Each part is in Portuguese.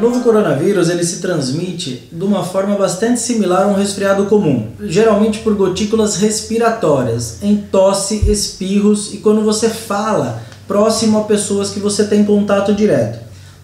O novo coronavírus ele se transmite de uma forma bastante similar a um resfriado comum, geralmente por gotículas respiratórias, em tosse, espirros e quando você fala próximo a pessoas que você tem contato direto.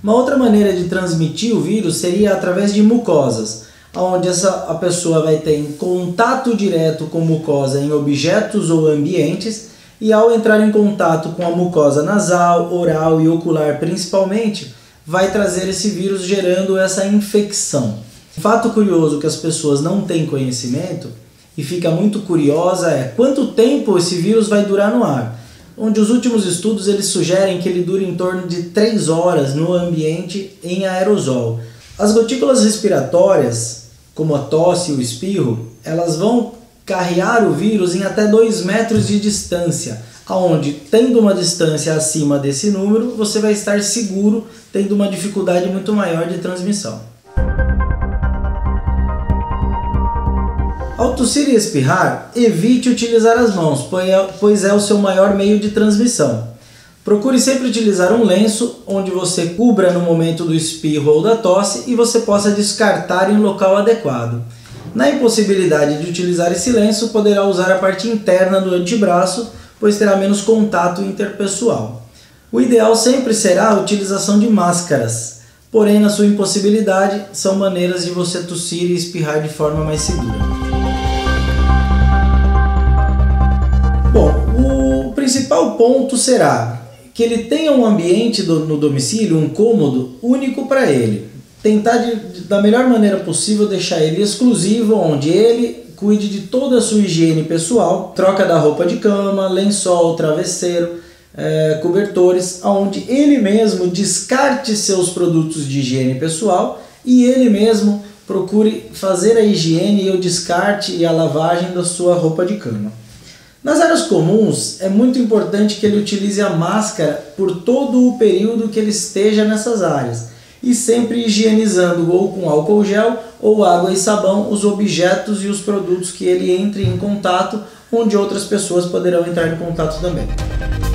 Uma outra maneira de transmitir o vírus seria através de mucosas, onde a pessoa vai ter contato direto com mucosa em objetos ou ambientes e ao entrar em contato com a mucosa nasal, oral e ocular principalmente, vai trazer esse vírus gerando essa infecção. Um fato curioso que as pessoas não têm conhecimento e fica muito curiosa é quanto tempo esse vírus vai durar no ar, onde os últimos estudos eles sugerem que ele dura em torno de 3 horas no ambiente em aerosol. As gotículas respiratórias, como a tosse e o espirro, elas vão carregar o vírus em até 2 metros de distância, onde, tendo uma distância acima desse número, você vai estar seguro, tendo uma dificuldade muito maior de transmissão. Ao tossir e espirrar, evite utilizar as mãos, pois é o seu maior meio de transmissão. Procure sempre utilizar um lenço, onde você cubra no momento do espirro ou da tosse e você possa descartar em um local adequado. Na impossibilidade de utilizar esse lenço, poderá usar a parte interna do antebraço, pois terá menos contato interpessoal. O ideal sempre será a utilização de máscaras, porém na sua impossibilidade são maneiras de você tossir e espirrar de forma mais segura. Bom, o principal ponto será que ele tenha um ambiente no domicílio, um cômodo único para ele. Tentar da melhor maneira possível deixar ele exclusivo, onde ele cuide de toda a sua higiene pessoal, troca da roupa de cama, lençol, travesseiro, cobertores, onde ele mesmo descarte seus produtos de higiene pessoal e ele mesmo procure fazer a higiene e o descarte e a lavagem da sua roupa de cama. Nas áreas comuns, é muito importante que ele utilize a máscara por todo o período que ele esteja nessas áreas, e sempre higienizando ou com álcool gel ou água e sabão os objetos e os produtos que ele entre em contato, onde outras pessoas poderão entrar em contato também.